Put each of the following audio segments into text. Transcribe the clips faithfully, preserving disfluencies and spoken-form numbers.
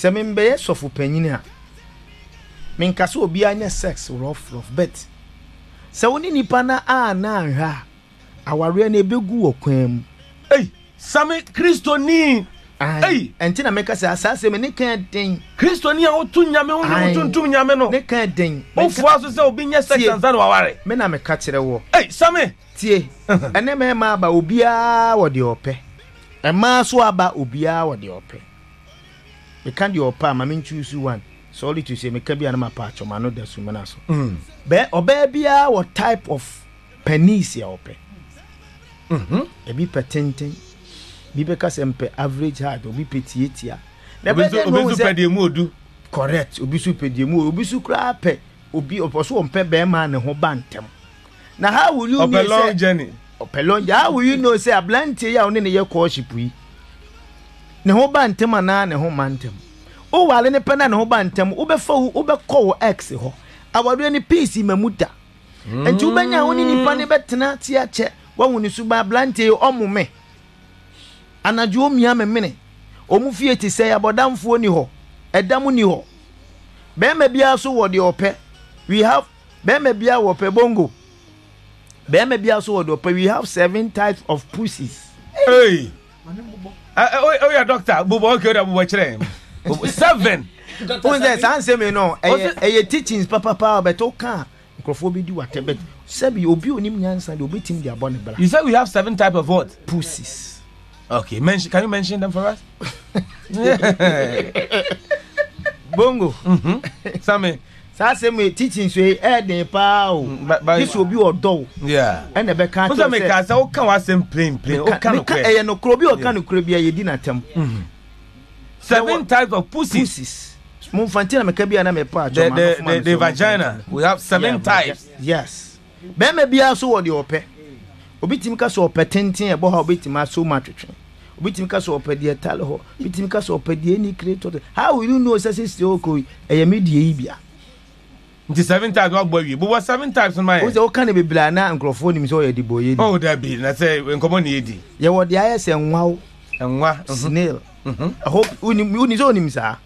Se membeye sofu penyini ha. Minkasu obianye sex rough rough bet. Se oni nipana ana ha. Awari nebe gu okwem. Hey, same Kristo ni. Hey, enti na meka se asase me ne kan den. Kristo ni awotu nyame wo ne tuntum nyame no. Ne kan den. Ofua so se obianye sex anza no aware. Me na meka kire wo. Hey, same tie. Ene me ma ba obia wo de ope. Ema so aba obia wo de ope. Me kan de opa ma me choose one. Sorry to say me ka bia na ma pa choma no da su me na so. Mhm. Be oba bia wo type of penis ya ope. Mhm. E bi patenten. Bi be ka sempe average hard obi petiatia. Na be no obi su pede mu odu. Correct. Obi su pede mu, obi su kra pe. Obi oposo o mpe be ma ne ho ba ntem. Na how will you know long journey? Ope long journey. How will you know say ablante ya one ne ye call ship yi? Ne ho ba ntem ana ne ho mantem. O wale ne pena ne ho ba ntem, wo be fa wo be call x ho. Awadu ni peace mamuda. Enti wo benya ho ni nipa ne betena ti a che. Wahuni suba ablante omume. Anajuo mia memene. Omufie ti se abodamfo ni ho. Edamu ni ho. Be ma bia so wo de ope. We have be ma bia wo pe bongo. Be ma bia so wo de ope. We have seven types of pussies. Hey. Oh yeah, doctor. Bubo ke da bubo chere. Seven. When they answer me no. Eh teachings papa papa beto kan. Microphobia di watebet. Sebi obi onim nyansa de obi tim dia born bra. You say we have seven types of what? Pussies. Okay, mention, can you mention them for us? Bongo. Sammy. Sammy teaching say eh dey pao. This will be your door. Yeah. And the back can't. Sammy can say o kan wa same plain plain. O kan no kwe. Eh no kro bi o kan no kro bi e di na tem. Seven types of pussies. Mo fantina me ka bi na me pa. The the vagina. We have seven types. Yes. Be me bia so wo de ope. Obitim ka so opetenten e bo ha obitim aso matwetwe obitim ka so opedie tale ho obitim ka so opedie ni creator. How will you know say say okoi e yemedie yi bia nti seven types wa gbawi bo wa seven types on my o ze o kan e bibla na nkrofo ni mi so ye di boye ni oh that be na say nkomo ni edi ye wo de aye se nwa nwa snail. I hope uni uni so ni mi sa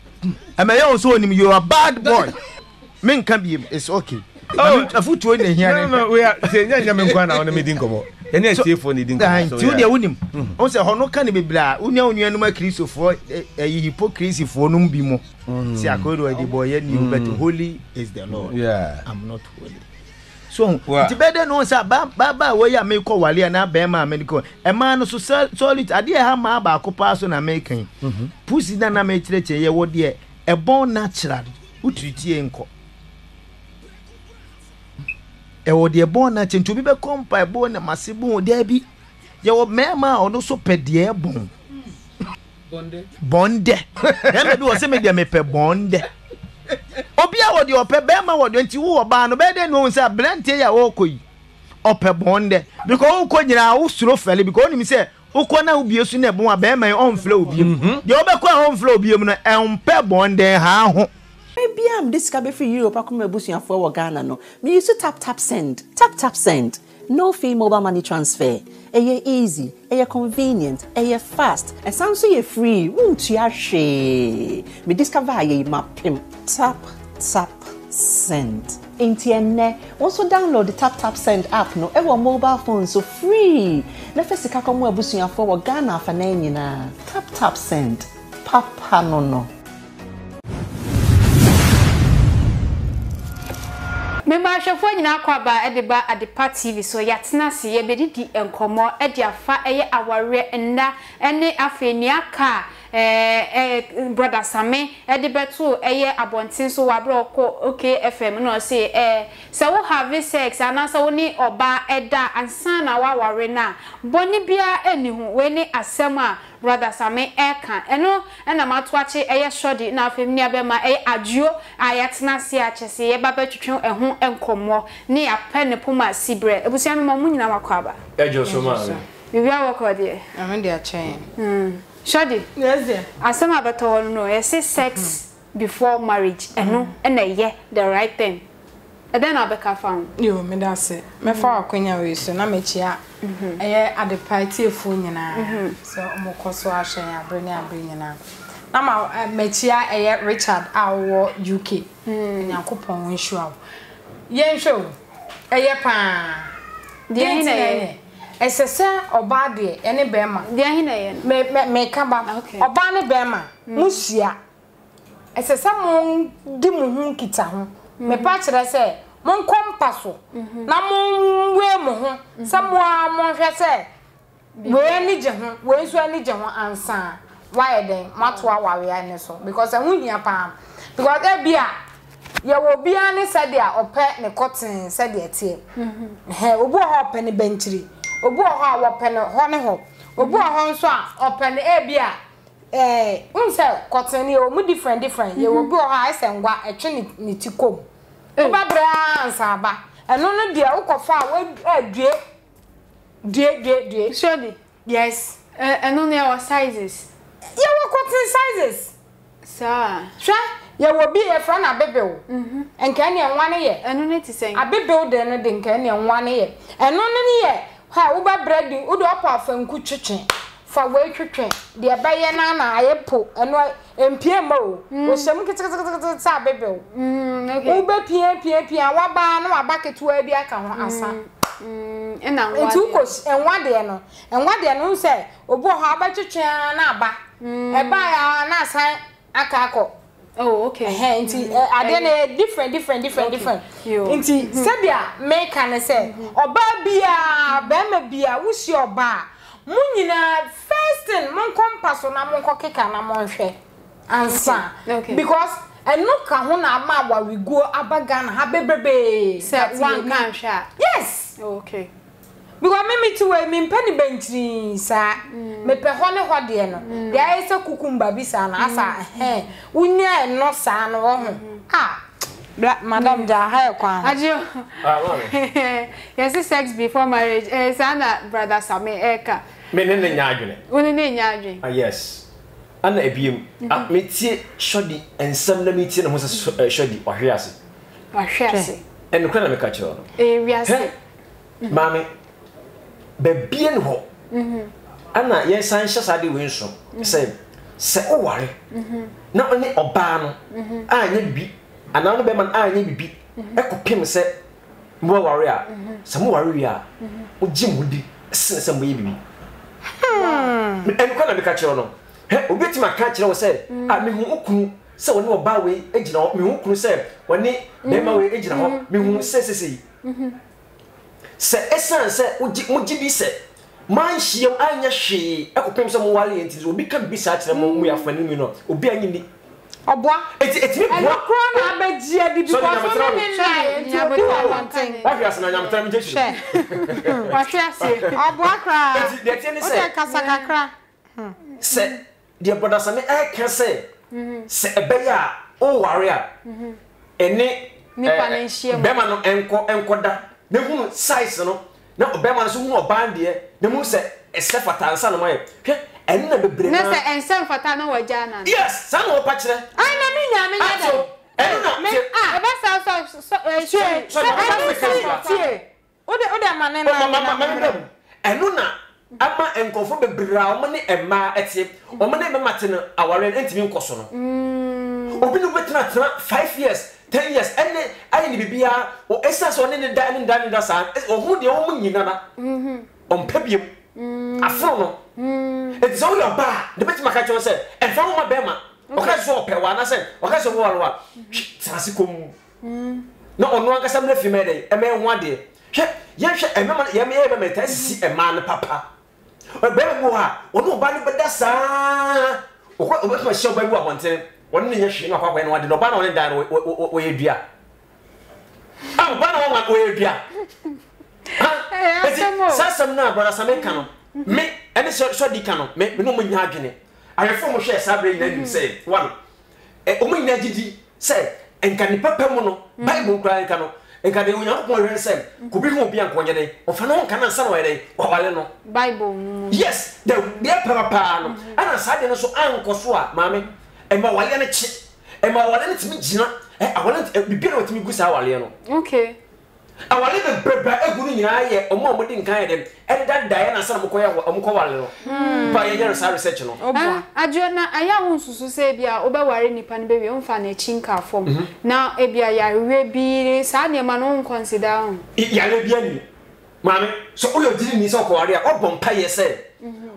am I also on him. You are bad boy men can be. It's okay. Oh, a foot to here. No, no, we are saying, I'm going on a meeting. And I see for needing time to the woman. Also, Hono can be blah. Unia, you know, my Christopher for a hypocrisy for Numbimo. See, I go to the boy, and you bet holy is the Lord. Yeah, I'm not holy. So, the better knows about Baba, where I make call Waliana Bema Medical. A man so solid, I dear Hama Baco person I'm making. Pussy than I made treacher, yeah, what dear, a born natural, who treat you and ewo de bon na chentu bi be kompa bo na masibu de bi ye wo mema ono so pede bon bonde bonde na me bi wo se me de me pe bonde obi a wo de ope be ma wo de nti wo ba no be de no se blante ya wo koyi ope bonde because wo ko nyira wo suro fele because oni mi se wo ko na obi esu na bo a be ma on flow obi de wo be ko on flow obi mu na empe bonde ha ho. Maybe I'm this guy free Europe. I come and boost you for Ghana. No, me used to tap tap send, tap tap send. No fee mobile money transfer. It's easy, it's convenient, it's fast, and sometimes it's free. Won't you share? Me discover I my pimp. Tap tap send. Internet. Also download the Tap Tap Send app. No, every mobile phone so free. Now first, I come and boost you for Ghana for nine years. Tap tap send. Papa no no. Member shefo nyina kwaba Adepa Adepa T V so yatena se ye bedidi enkomo ediafa eye aware nda ene afenia ka eh brother Same edibeto eye abontin so wabro ko okay F M no say eh se wo have sex ana se woni oba eda ansa na waware na boni bia eni hu weni asema brother Same eka eno ena matoache eye shodi na afemni abema eye aduo ayatena se achese ye baba twetwe ehun enkomo ni ape ne poma sibre ebusia mema munyina makwaba ejo so ma bibia wakode amen dia chain mm shadi yes dear asema beto no yes sex before marriage eno ena ye the right thing and then abeka found yo me da se me fa akonya we so na mechia eh Adepa T V fo nyina so mo koso ahwe abre ni abre nyina Nama mechia eye Richard awo U K. Mm. Nyankopon nsu awo. Ye nsu eye pa. Dia hinaye. Esese oba de ene bema. Dia hinaye. Me me ka ba. Oba ne bema. Musia. Esese mon di mu hu kita ho. Me pa kire se mon kompaso. Na mon we mu ho. Samoa mon hwe se. We ni je ho, we nsu ani je ho ansa. Why then? Matwa wari aneso because I won't pam. Because there be a you will be an said there or pet the cotton said the tea. Hey, Obo hop and the benchry. Obo hop and honey hop. Obo hon swap up and a beer. Eh, unsell cotton you will different different. You will go eyes and what a chin to come. Oba bra and saba. And no dear, Oka far, eh, dear, dear, dear, dear, surely. Yes, and only our sizes. You were cotton sizes, sir. Sure, you will be a friend of Babel, and can you one year? And only to say, I be building a dink and one year, and only yet how over bread you would offer from good chicken for way to train. Dear Bayanana, I apple and what and P M O was some kids at Babel. Uber P M P M P M, what barn or bucket to where the account answer. And now, two coats and one diano, and one diano say, O boy, how about your chanaba? A buyer, and I say, a caco. Oh, okay. I did a different, different, different, different. You see, Sabia, make and say, O babia, bamabia, who's your bar? Munina, first and mon compass on a mon coquet and a monche. Answer, because. And look, I want to know we go abagan habe baby. Set one can share. Yes. Okay. Because me too, I mean penny benching, sir. Me perhone hodiano. There is a cucumba bisan, as I hear. We near no son or ah, black madam Jahai. Adieu. Yes, it's sex before marriage. Eh, Sana, brother Sammy Eka. Menin Yagin. Winning Yagin. Ah, yes. Ana ebiem ametie shodi ensam na metie na ho se shodi ohwe ase ohwe ase enu kwana me ka chiro eh wi ase mame be bie ne ho mhm ana ye san hyasade we nso se se oware mhm na oni oba no anya bibi ana no be man anya bibi ekopim se mo ware a se mo ware wi a o jimudi se se mo ye bibi enu kwana me ka chiro no. Hey, we bet my catch. I was said, I mean, who so no bow way, agent of me who said, when they made my way agent of me who says, Sir Essan said, would you be said? My she, I she, I could pay some while it will become besides the moon we are phenomenal, obeying a boy, it's me, what crown I bet you did so. I said, dear brother, I can say, say a bear, oh warrior, and nay, Beman and Coda, the moon size, no, no, Beman's more bandier, the moon said, except for Tansanaway, and never bring us and send for Tanawajana. Yes, some more patcher. I know, I know, Ama enkonfo bebra omane ema etie omane be matene aware ntimi nkoso no obi no betena tena five years ten years ene aye ni bibia o essence one ne da ne da ne da san o hu de o munyina na mhm ompa biem afro no it's all your bar the bet maka cho say e fa mo bema o ka so pe wa na say o ka so wo wa transikomu no ono anka sam na fime dey e me ho ade hwe ye hwe e me ye me e me tasi e man papa Bewa, or no banner but that's ah, or what was so by one thing. One year she no papa and one did no banner and that way, dear. Oh, banner way, dear. Sassam now, brother Samekano. Make any shoddy canoe, make no money agony. I have former share Sabri and say, one. A woman agity said, and can the papa mono, Bible crying canoe. Enka de unya ko re sem ko bi ho bia nkonye de ofano kana sanwa de obale no Bible yes the dia papa no ana sade no so ankoso a mame e ma wale ne chi e ma wale ne timi gina e awale ne bibia no timi gusa wale no okay I want even prepare a good year or more within kind of that Diana Samuka or Mkoval by a year's research. Oh, Adriana, I am also say, Bia, Obawari Nipan baby on Fanny Chinka form. Now, Ebia, Yarebi, Sanya Manon consider Yarebian. Mammy, so all your Disney so Korea or Bompire said,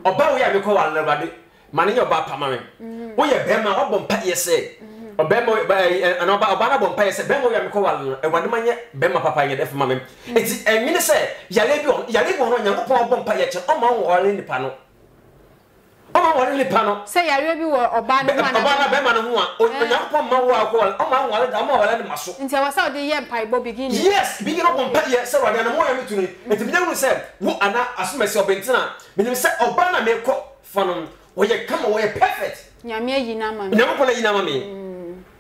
Obawi, I recall our levy, money or Bapa, mammy. Oh, yeah, Bema or Bompire said. Obembo by an obana bompire, Bemo Yamco, and one man, Bema Papa, and F. Mammy. It's a minister, Yalibo, Yalibo, and Yapo Bompire, among all in the panel. Among all in the panel, say Yalibo or Bana Bemana, or Yapo Mawa, among all the Amor and Muscle. And so I saw the Yampai Bob begin. Yes, begin up on Paya, so I don't want to me. And the man said, Who are not as much of Bentina? When you said Obana may call from where you come away perfect. Yamia Yinaman, Yamola Yinamami.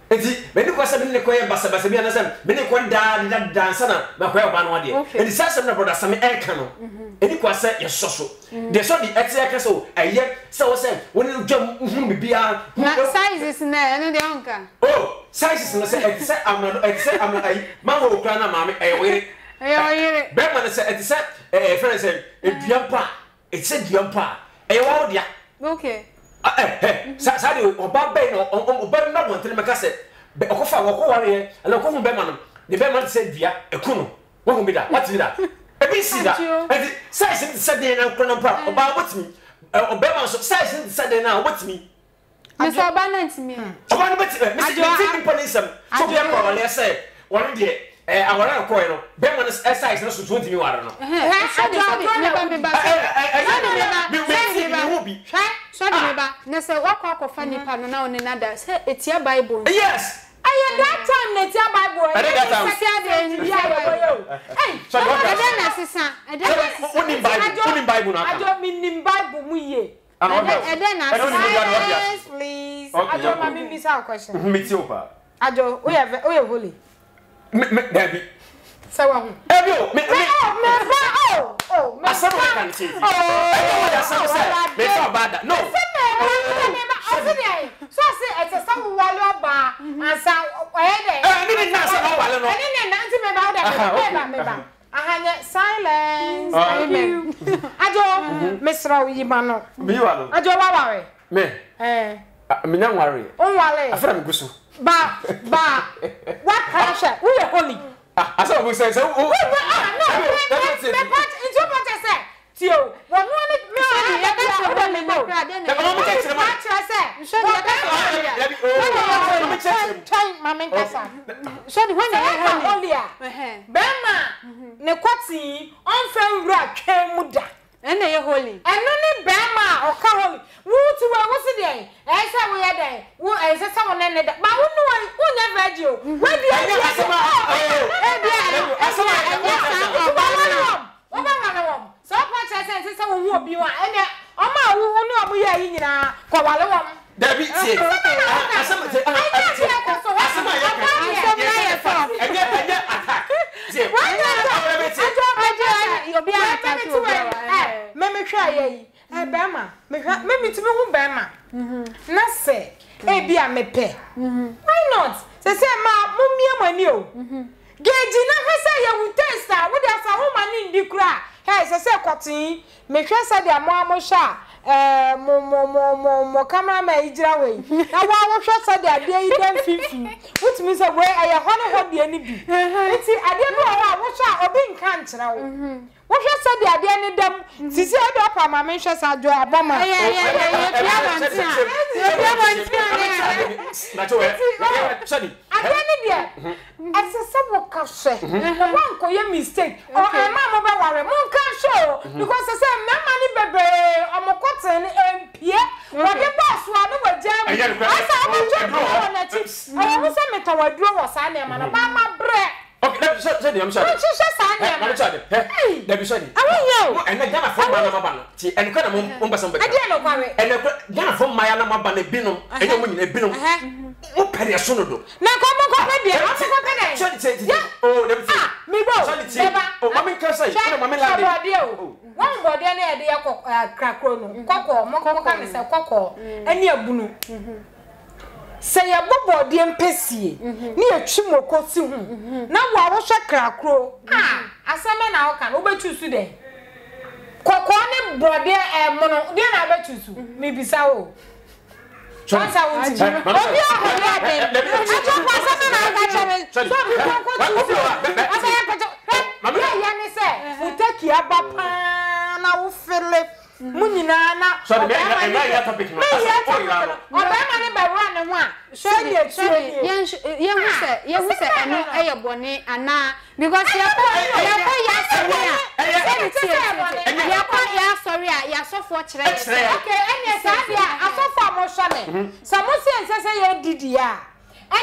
Eti meni kwa sabi ne koye basa basa bi anasem meni kwa da da dansa na makwa oba no de eti sasem na brother sami eka no eti kwa se yesoso de so di eti eka so aye se wo se woni dwam hu bibia na sizes na ene de onka oh sizes na se eti se amna eti se amna ai ma wo kra na mame aye wiri aye wiri be ma na se eti se eh friend se eduampa eti se eduampa aye wo dia okay. Sadi oba be no oba na won tele meka se okofa wokowa ye na okohu be manom de be man se dia ekunu wo hu bida what is that e bi si da e say se se de na kono pa oba what me oba man so say se se de na what me me so oba na ntimi oba no be me se people nisem so be ko le say won de eh awara ko e no be man se say se no so twenty mi wara no eh me ba me me Shadi meba, nese wako wako fani pano nao ni nada, se etia Bible. Yes! Aye, that time na etia Bible. Aye, that time. Aye, shadi wako. Aye, na sisa. Aye, unim Bible na kama. Ajo minim Bible muye. Aye, na sisa. Please. Ajo mami misa question. Miti opa. Ajo, uye, uye holy. Debbie. Sawa hu. Ebio, me me oh, oh, me sawa kan ti. Oh, ya sawa se. Me sawa bada. No. So se e se sawa wale oba, ansa oye de. Eh, ni ni na sawa wale no. Ni ni na nti me ba oda me ba me ba. Ahanye silence. Amen. Ajo, me sra wi ba no. Mi wa no. Ajo ba wa we. Me. Eh. Me na nware. Onware. Afra me gusu. Ba ba. What pressure? We are holy. Ah, so we say so. Oh, no, that's it. But it's what I said. Tio, what no one me ya be so da me no. The mama check the mama. Show the that. Let me check. Time mama kasa. Show the when I only. Eh. Bema, ne kwati on fa wura twem da. Ene ye holy. Eno ne bema o ka holy. Wu tu wa wo se dey. E se wo ye dey. Wo e se se wo ne ne da. Ba wo no wo ne virgin. Wo di e se ma. E bi e se ma e wo sa o ba wa no. Wo ba wa no. So pa che se se se wo hu obi wa. Ene o ma wo hu no obo ye yi nyina ko wa le wo. Dabi ti. Asema ti. Asema ye ka. Asema ye fa. Ene ene attack. Ti. Wo ne ajo ajo obi attack. Try ye e bema me me mitimi hu bema na se e bia me pe why not se se ma mumie mani o geji na hwese ye wu testa wo da fa hu mani ndi kura he se se kwatin me hwese de amo amo sha eh mo mo mo mo camera ma igira we na wa wo hwese de ade yi dan fifi what means we aye ho no ho de ni bi enti ade bi wa wo sha obi nka nkira wo what you said the idea ni dem sisi e do pa ma menhwe sajo abama eh eh eh bia mantia bia mantia na to eh sadi idea ni dia exercise work cafe wan ko ye mistake o ma mo ba ware mo kan show because say me ma ni bebe o mo cotton mpie wo de boss wa no wa jam asa mo to na chips o mo se metawaduro wo sa na ma na ba ma bre. Okay, let me show you. I'm sorry. Let me show you. Hey, let me show you. I want you. And then Ghana from my mama banana. See, and you can't mum mum some better. I don't know why. And then Ghana from my mama banana binum. And you mean a binum? What penny a son of do? Now come on, come on, dear. What's your penny? Show it. Yeah. Oh, let me see. Me go. Show it. Never. Oh, mama can say. Oh, mama lady. One body. One body. Any idea? Cock. Crack. Crono. Cock. Mama. Mama can say cock. Any abunu. Say Say a bobo de mpesi near chimoko soon. Now, I was a crack crow. Ah, as a man out can over choose today. Cocone brought there a mono, then I bet you maybe so. Chance I would. I Munina, so the man I have a picture.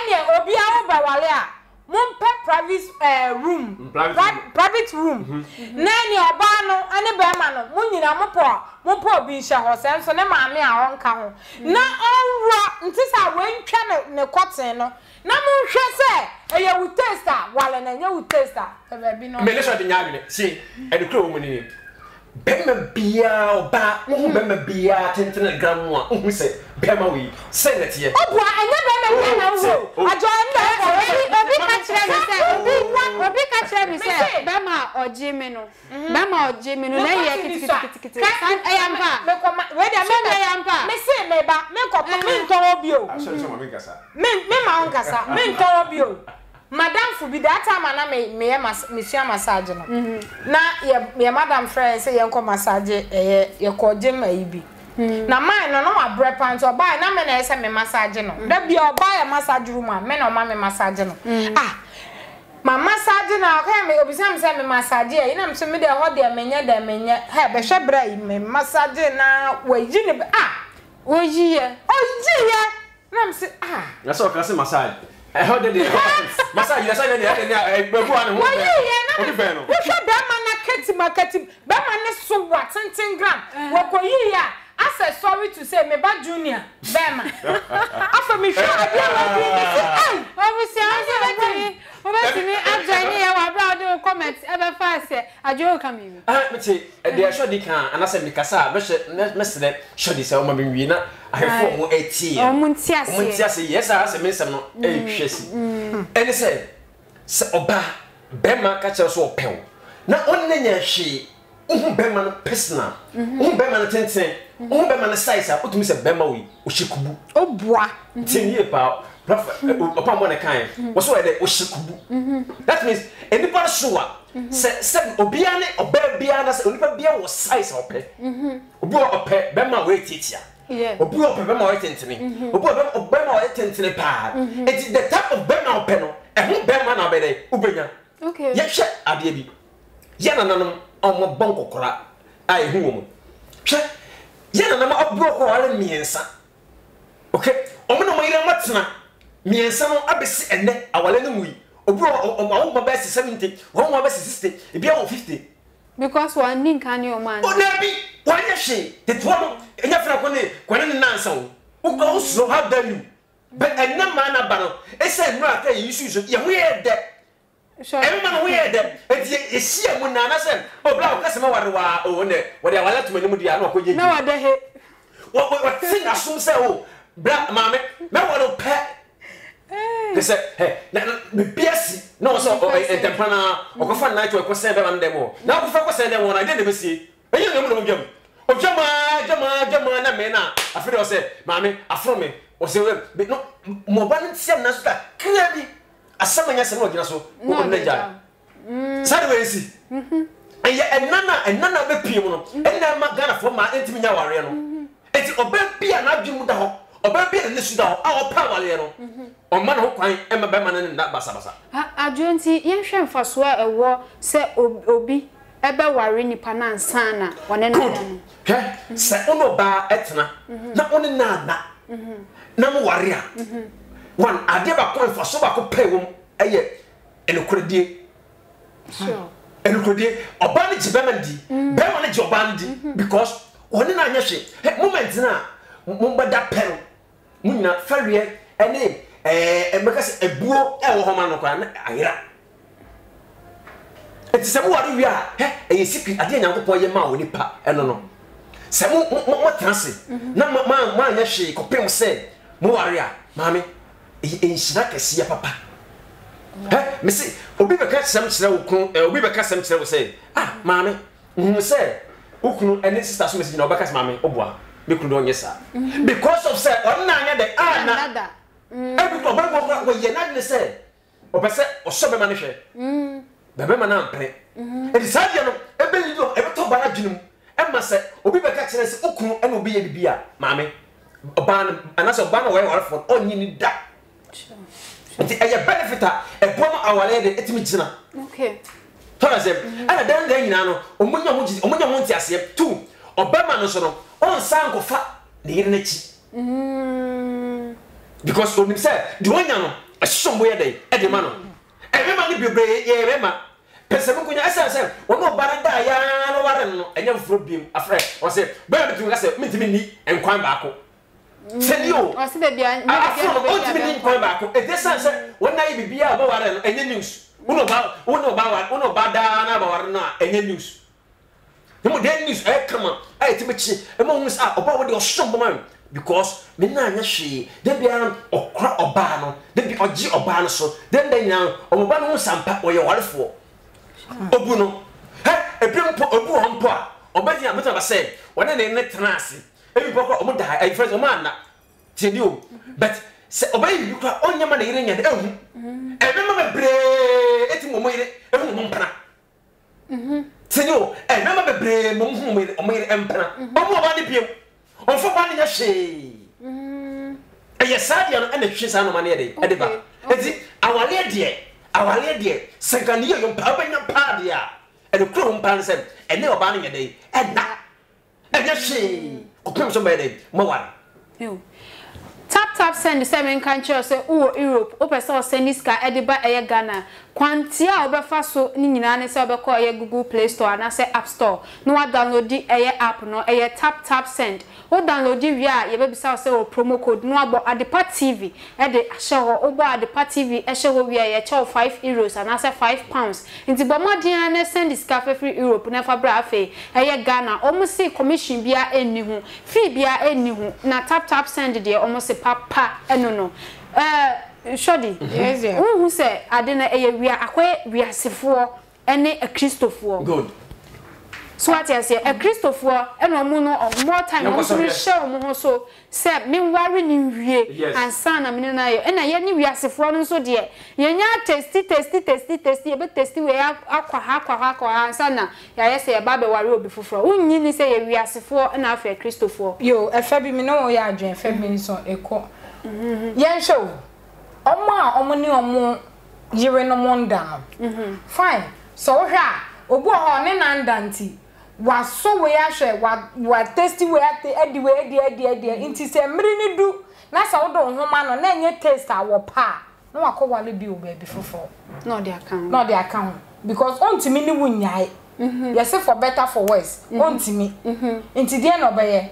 I Mon private uh, room, private, private room. Nani abano, ane bemano. Muni na mopo, mopo biisha hosem. So ne mami aonka ho. Na onra, nti sa wencha ne kote no. Na munchese, eye utesta, wale na nye utesta. Ebebi no. Mele shati nyagine. Si, eduklo muni. Bema biya oba, uhu bema biya tentene gramwa. Uhu se bema wi. Se neti. Oba, ane bema biya na uhu. Ajoanda. Obi catcher me say, Bama or Jimeno, Bama or Jimeno, I am back. Where the men I am back, Messi, Meba, Melco, Mentobio, Memoncasa, Mentobio. Madame for be that time, and I may, may, Monsieur Massage. Now, your Madame Friend say, Uncle Massage, your call Jim may be. Na mine no no abre pants or buy na me na ese me massage no. That be or buy a massage room me no ma me massage no. Ah. Ma massage na okay me obisa me say me massage e na me so me dey ho dey menye dey menye. He be hwe bra me massage na we yi ni ah. O yi ye. O yi ye. Na me say ah. Na so ka say massage. I ho dey dey massage na say dey dey e be go an ho. O yi ye na. O be no. Wo hwe bra ma na keti ma keti. Bra ma ne so wa ten ten gram. Wo ko yi ya. I said sorry to say, me bad junior, Bema. After me, sure I did. Obviously, I said, me, I'm joining our brother comments ever fast. I joke coming. I say, they are sure they can, and I said, Mikasa, Mister Let, should this own be winner? I have four eighty. Oh, Muntia, yes, I said, Miss, I'm not anxious. And he said, Oba, Bema catches so pale. Not only she. Um bema personal, um bema tenten, um bema size. I put to me say bema we oshikubu. Oh boy, ten years about. Upon one kind, what's why they oshikubu? That means any person say say obiane obebiane say obiane was size or pe. Obiane or pe bema we teacher. Obiane or bema we tenten. Obiane or bema we tenten pa. It's the type of bema or pe no. And um bema na bede ubenya. Okay. Yeshe adiebi. Yana nanum. Omo bonko kora ai hu omo hwe ye na ma obroko wala miensa okay omo no mayira matna miensa no abese ene awale no wi obro omo omo ba seventy omo ba sixty e bia fifty because one nin kan your man onabi why you she the one enya fira ko ne ko ne nansa o o go slow have value but ena man na ba no e say no ata issue so ye ho ye de everyone wear them. It's a sheer moon, and I said, oh, blow, that's my own. What I let me do, I know what you know. What thing I soon say, oh, black mammy, no one pet. They said, hey, P S, no, so a tempana or fun night or send them on them all. Now, before I send them one, I didn't see. But you know, Jim. Oh, Jama, Jama, Jama, and Mena. I feel I said, Mammy, I from me. Or say, but no, more balance, and that's clearly. Asamanya sanu ogina so o nnaja sare we si and ya enana enana be piem no enna ma Ghana for ma entimi nya ware no enti oba bia na adwum da ho oba bia ne su da ho a opa ware no o ma no kwan e ma be ma ne na basa basa adwonti ye hwe mfaso a ewo se obi ebe ware nipa na ansana one na he se ono ba etna na one na na na mo ware a one Adepa coin for so I could pay one a year and a credit. Sure, and a credit or bandage bemandi, bemandi or bandage because one in a nation. At moments now, Mumba da Perro, Muna, Ferrier, a name, a because a bull, a woman of an ira. It's somewhat we are, a secret at the end of your mouth, Nipa, and no. Some more transit. No, my man, my nation, Copem said, Moria. Mami, in Shinaka see a papa. Eh, Missy, Obi Becas some snow, Obi Becas some snow say, ah, Mami, Musa, Uknu and his sister's missing Obacas, Mami, Oba, Bikudonia, sir. Because of Sir, or Nana, the Anna, every problem where you're not the same. Obasa or Sobermanisha. Hm, the Bemana, and it's hard, you know, every top barajum. Emma said, Obi Becas and Uknu and Obi Bia, Mami. Ban and as a ban away or for all you need that. A benefit, a bomb our lady at Mijana. Okay. Thomas, and a damn day in Anno, Omuna Munti, Omuna Munti, I say two, or Bermanosono, on Sango Fat, the Irenichi. Because for himself, Duaniano, a somewhere day, at the manor. Everybody be brave, yea, Emma. Pessemunia, I said, or no Baranda, Warren, and young fruit beam, a friend, or say, Berber to us, meet me, and Quambaco. Send you, I said, ultimately, come back. If this answer, one night be about any news. Uno about Uno about Uno Badana or not any news. No, then news, I come up. I to which among us are about your shopman because Minana she, then they are or crop or banner, then be or G or banner, so then they now or one who some pack or your wife for. Obuno, a pimp or a poor umpa, or better, I'm not saying, when I net transit. Every pocket of die, I first man. But obey you on your money and every member brave, it will wait every mumpana. Senor, I remember brave mum with Omid Emperor. Bomb of Adipio, or for one in a shade. A Yasadian and a Chisan Maneri, Adepa. Our lady, our lady, second year, your papa and padia, and a crown pansen, and no banning a day, and that. And a shade. Tap tap send the seven countries say oh Europe open source send this car Adepa aye Ghana kwantia obefa so ni nyina ne say obekọ aye Google Play Store na say App Store no wa download the aye app no aye tap tap send o download via ye be bisa say o promo code no abo Adepa T V e de ahye ho obo Adepa T V ehye ho via ye chew five euros and say five pounds nti bo modern na send this car free Europe na fa bra afi aye Ghana omusi commission bia enni ho free bia enni ho na tap tap send de omusi papa eno no eh shodi yes yeah who say ade na eye wi akwe wiasefo ene a Christopher good so what you say a Christopher eno mu no more time we should show mu ho so say me wari ni wie and sana me na ye na ye ni wiasefo no so de ye nya testi testi testi testi ye be testi we akwa ha akwa ha akwa sana ya ye say ba be wari obi foforo unyi ni say ye wiasefo na afa Christopher yo efa bi me no ya adwen efa bi ni so eko yen show oma omo ni omo yire no monda fine so ha obu ho ne nandanti wa so we ahwe wa tasty we at the way the idea the inti se mri ni du na sa wo do homa no na enye taste awo pa no akowale bi o be before no the account no the account because ontimi ni wunyai yes for better for worse ontimi inti de na obeye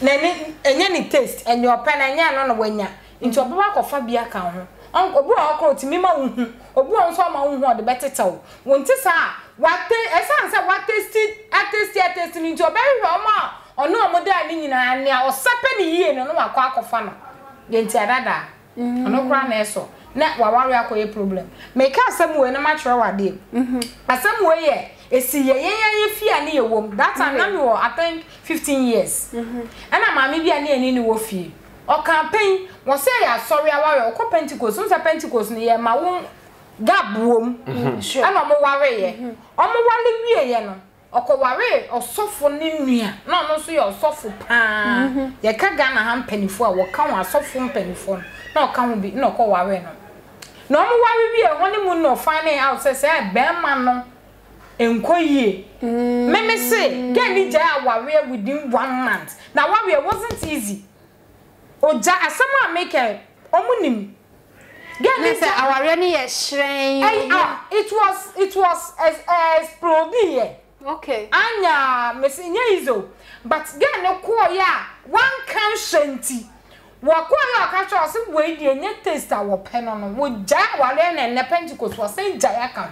nani enye ni taste enye open enye ano no wanya inti obuwa kofa bia kan ho obuwa okro ti mima uhu obuwa nso ma uhu o de betetew wonti sa wate esa nsa wate taste taste taste ni jo bewe omo ono omo da ni nyina ne o sepe ni yie no no akwa akofa no de nti adada ono kra na eso na wawari akoye problem make asemwe na ma twere wade asemwe ye esi ye ye fi ani ye wom that time na me o I think fifteen years ana mama bi ani ani ni wo fi o campaign won say ya sorry aware o ko Pentecost so Pentecost ni ye ma won gap wom ana mo ware ye o mo wale wie ye no o ko ware o sofo ni nua na no so ye o sofo pa ye ka Ghana ha mpanifo a wo ka won asofo mpanifo na o ka ho bi na o ko ware no na mo ware wie ho ni mu no find out say say be ma no enkoye meme say get ni ja aware within one month na aware wasn't easy oja asama make e omunim get ni say aware ni ye hren ah it was it was as as probie okay anya me say nya izo but get no ko ya one can shanty wako ya ka cho se we die nya taste awo pen no wo ja aware na ne Pentecost was say ja ya ka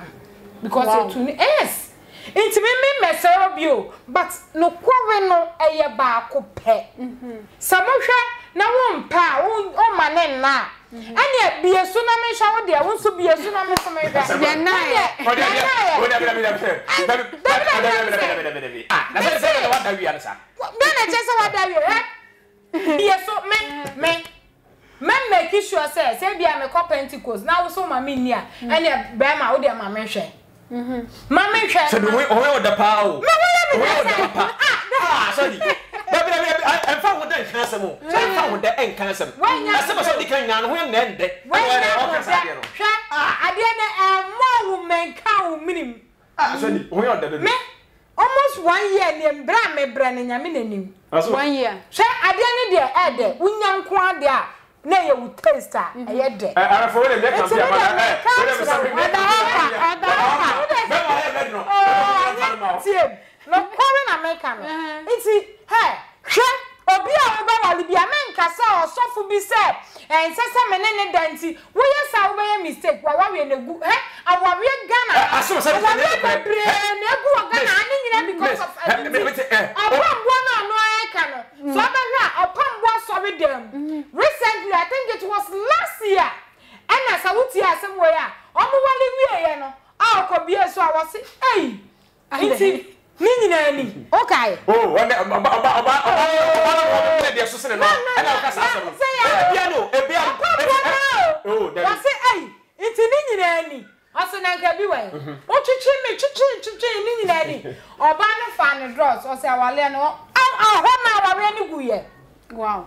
because wow. It's tuni yes it's me me mesero bio but no kwawe no eye ba ko pe mhm samohwe na won pa won o ma ne na anya bie su na me hwa wo de won su bie su na me so me da ye na ye o da o da da da da ah na se se wa da wi an sa da na che se wa da wi eh bie su me me me make sure say say bia me ko Pentecost na wo so ma me nia anya be ma wo de ma me hwe mhm ma me hwe se we o da pa o me we da pa ah sorry I'm found with that handsome. I'm found with that handsome. When you're supposed to come down, when then, when I didn't more women count minimum. Ah, so we are the men almost one year named Bram, Brennan, and Minim. One year. Shall I didn't dear Ada, we young Quadia, nay, you would taste her. I had that. I'm afraid of that. I'm afraid of that. Obi a oba wali bia men kasa osofu bi se en sese menene danti wo yesa wo be mistake wa wa we negu eh awawe Ghana aso se negu wa Ghana ani nyina because of apambo na no e ka no so be ha apambo sorry them recently I think it was last year and as awuti asem wo ya omo wali wi ye no a ko bi eso awose eh anti Nini nani? Okay. Oh, ane aba aba aba aba aba aba dia susu neno. Ane ukasa sono. Ebiano, ebiano. Oh, dari. Wasi ay, inti nini nani? Aso nanka biwe. O chichi me chichi chichi nini nani? Oba no fan dross. Ose awale no. Aw aw ho na awale ni guye. Wow.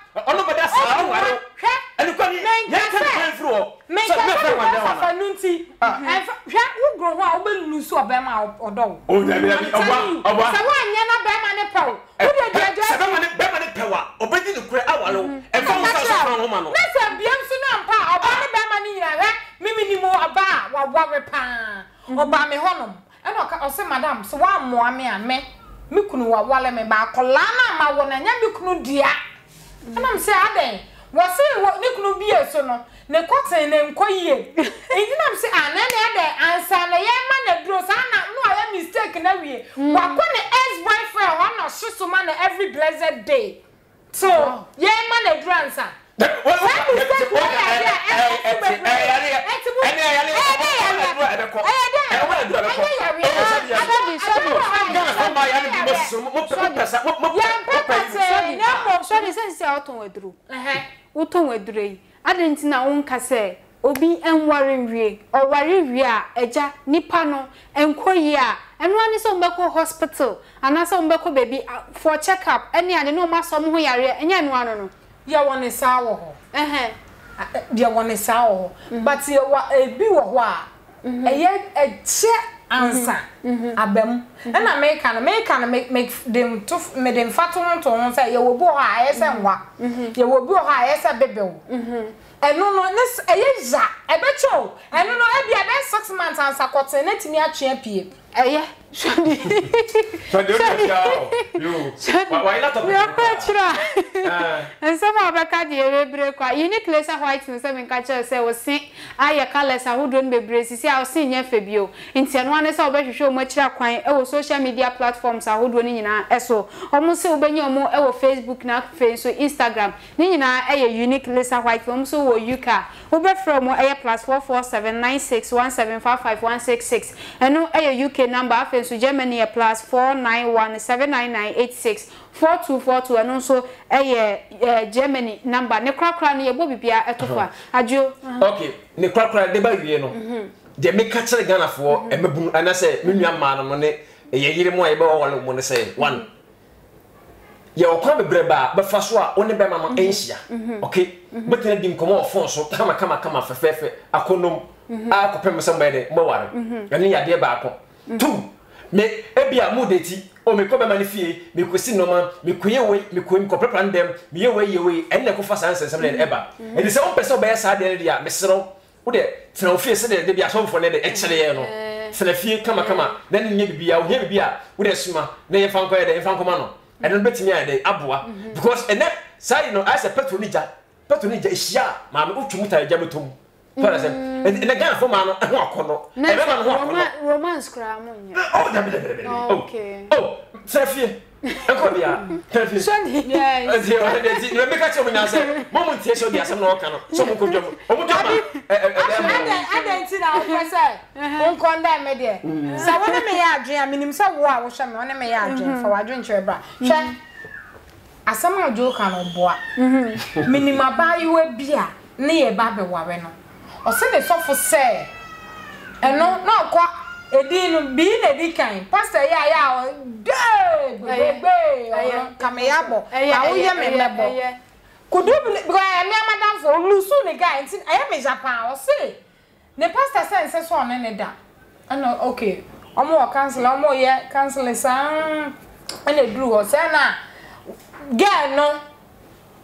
All over the Sahara, and you can make floor. Make a nunty and who grow up will lose so Bema or dog. Oh, there will be a one, a one, Yana Bema and Pow. Oba me honum e no ka o se madam so wa mo ame ame me kunu wa wale me ba kola na ma wo na nya me kunu dia na me se aden wo se ne kunu bi eso no ne koten ne nkoyie enti na me se anene aden ansa na ye ma na duro sa na no ya mistake na wie wa ko ne ex-boyfriend wa na soso ma na every blessed day so ye ma na duro ansa I ya woni sawo ho eh eh dia woni sawo but e bi wo ho a eye eche answer abem na make na make na make them to me dem faton to won say ye wo bo ho a ye se nwa ye wo bi ho a ye se bebe wo eno no ne eye ja e be cho eno no e bi e be six months answer cotton na timi atwe pie eye shadi shadi you why not and some of our card here break quite unique laser white in seven catcher say was sick. I a colors I wouldn't be brazy. See, I'll see your Fabio. In ten one is over to show much like quite our social media platforms. I would winning in our S O almost so when you're more our Facebook now, face or Instagram. Nina, a unique laser white film. So, what you can over from a plus four four seven nine six one seven five five one six six and no a U K number face to Germany a plus four nine one seven nine nine eight six. four two four two and also a Germany number. Ne crack crown your bobby beer at a adieu. Okay, ne crack crown the baby, you know. They may catch a gun for a boom, and I say, Million man money, a year more about all I say. One, you'll come a breba, but first one, only by Mamma Asia. Okay, but then didn't come off, so come, come, come off a fair, a condom, I'll compare somebody more. And near dear Baco. Two, may be a mood. Oh, me come and fee, me question no man, me queer way, me queen corporate and them, me away away, and the coffers and something ever. And it's all person by a side idea, Miss Row, would it? So, fear said there be a home for the extra. selefie kama kama na nye bibia wo nye bibia wo de suma na ye fanko ye de fanko ma no e no betimi ye de aboa because ene sai no as a petrolija petrolija ehia ma me otu muta ja betom for example ene gan fo ma no ho akono e be ma no ho akono romance kra mo nya oh da be okay oh selefie Eko dia. Tafi. Shani. Yeah. Ezi o de ti. Me ka che mo nya se. Mo mo ti e so dia se no ka no. So mo ko dwa mo. O mo dwa ma. Eh eh eh. Ade ti na o pese. O nko nda me de. Sa wo ne me ya adwen a minim se wo a wo hwe me, wo ne me ya adwen fa wa adwen chere bra. Hwe. Asama ojo ka no boa. Mhm. Minima ba yiwe bia ne ye ba be ware no. O se ne sofo se. Eno na kwa Edi no bi na di kan pastor ya ya o de gbe kameyabo awu ye me mebo kudu bi e me madam for lusu ni guy ntin aye me Japan o se ne pastor sense so on ne da ano okay omo o cancel omo ye cancel san ana duru o se na girl no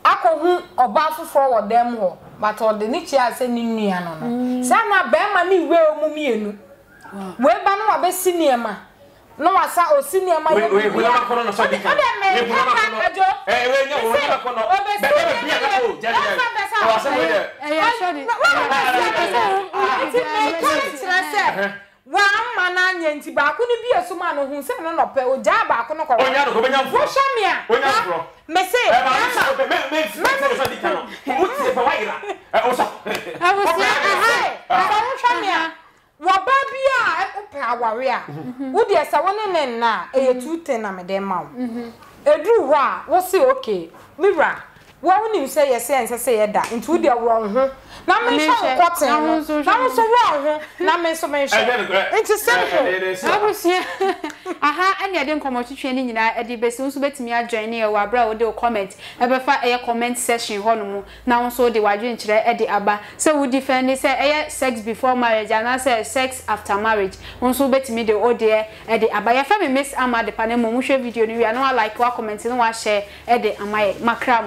akohu oba fofo wo dem ho but o de ni chia se ni nua no no se na be ma ni we omumienu we ba no wa be cinema no wa sa o cinema we we we na kono na so di ka we we na we na kono be be bi na ko jadi na wa sa we de eh sorry wa ma na nya nti ba ko ni bi esuma no hu se no no pe o ja ba ko no ko onya no ko be nya fu sha me a onya fro me se me me me me so di ka no muti fa wa ira o so I was say aha sha me a waba bia e pe aware a wo de sa woni ne na e yetute na me de mawo edru wa wo se okay mira wo woni se ye se nse se ye da ntu de wo ho na me so cotton na wo so wo ho na me so me so it is simple abusia aha anya de nkomo twetwe ni nyina e de besi nso betimi adjoin ye wo abra wo de comment e be fa e comment session ho no mu na wo so de wadwen kire e de aba se wo defend se e sex before marriage ana se sex after marriage nso betimi de o de e de aba ye fa me miss ama de panem mo hwe video ni wi na like wa comment ni wa share e de ama ye makra